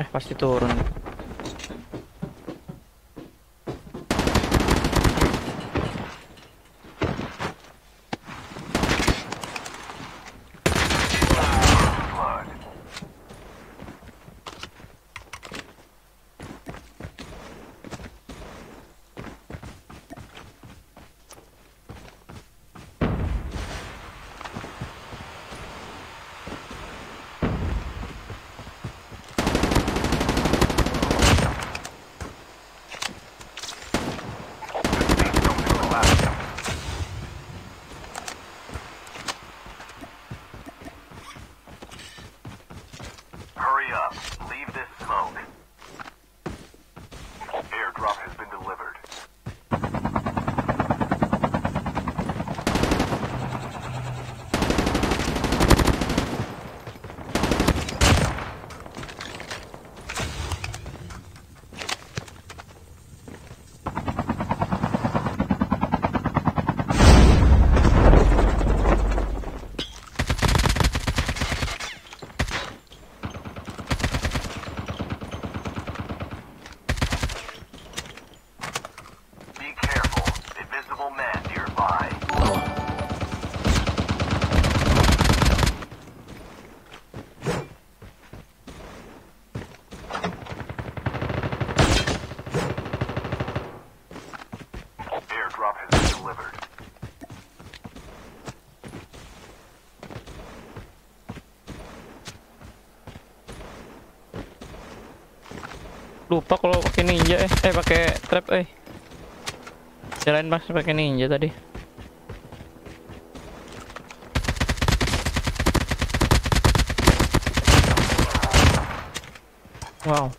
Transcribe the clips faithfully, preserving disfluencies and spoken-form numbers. Eh, pasti turun. Lupa kalau pakai ninja eh, eh pakai trap eh. Jalan mas pakai ninja tadi. Wow.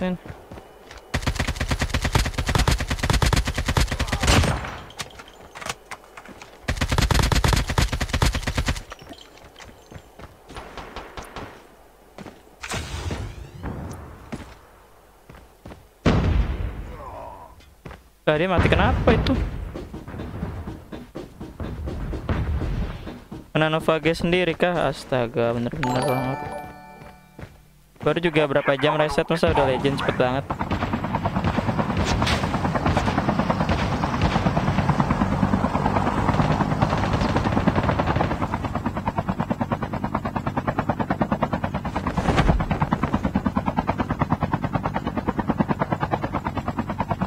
Then tadi mati kenapa itu? Kena Novage sendiri kah? Astaga, bener-bener banget. Baru juga berapa jam reset, masa udah legend cepet banget.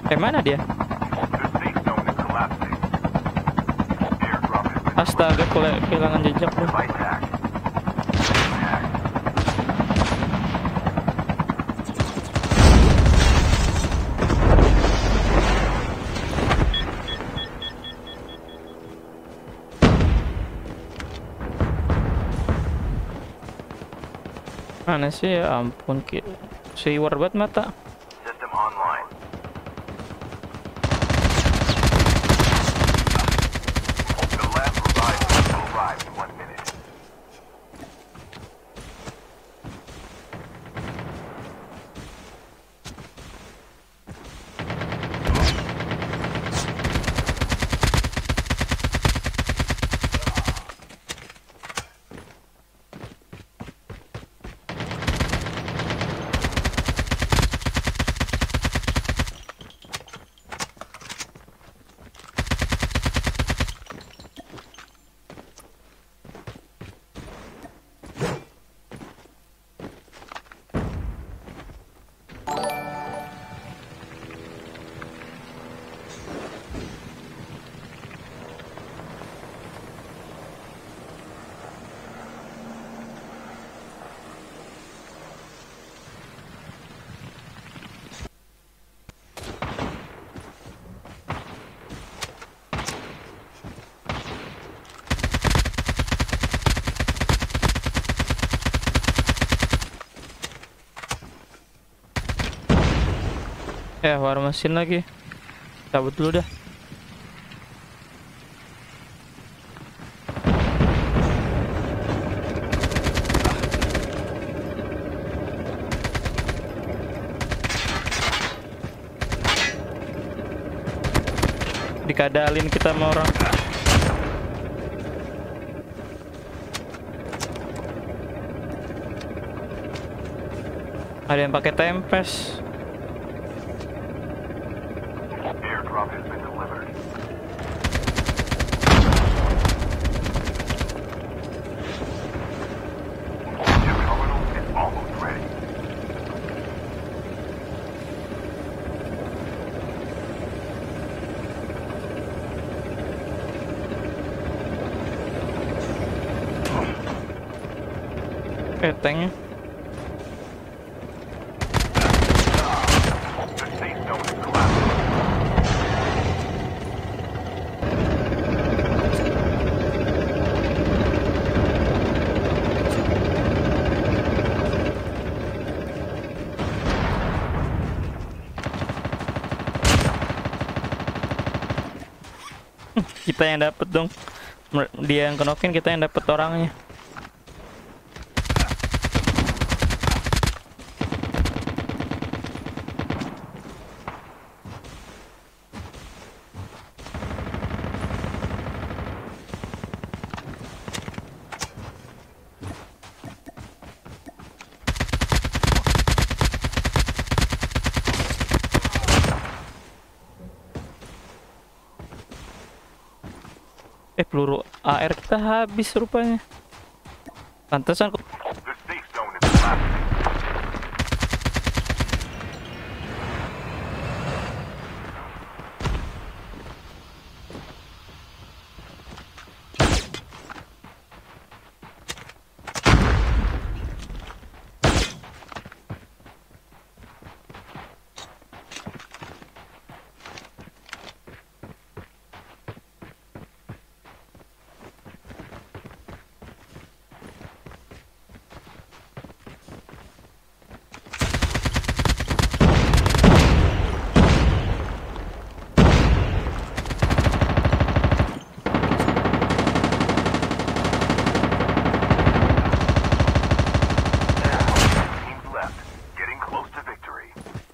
Eh, mana dia? Astaga, kehilangan jejak bro. Mana sih, ya ampun, si warbat mata. Eh, warung mesin lagi. Cabut dulu dah. Dikadalin kita sama orang. Ada yang pakai tempes. Tanknya kita yang dapet dong, dia yang kenokin, kita yang dapet orangnya. Eh, peluru A R kita habis rupanya. Pantesan kok.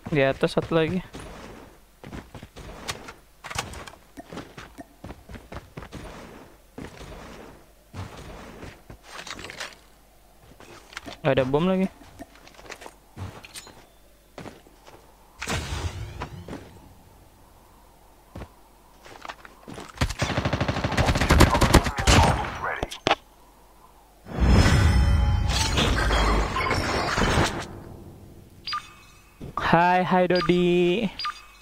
Di atas satu lagi. Gak ada bom lagi. Hai, hai Dodi.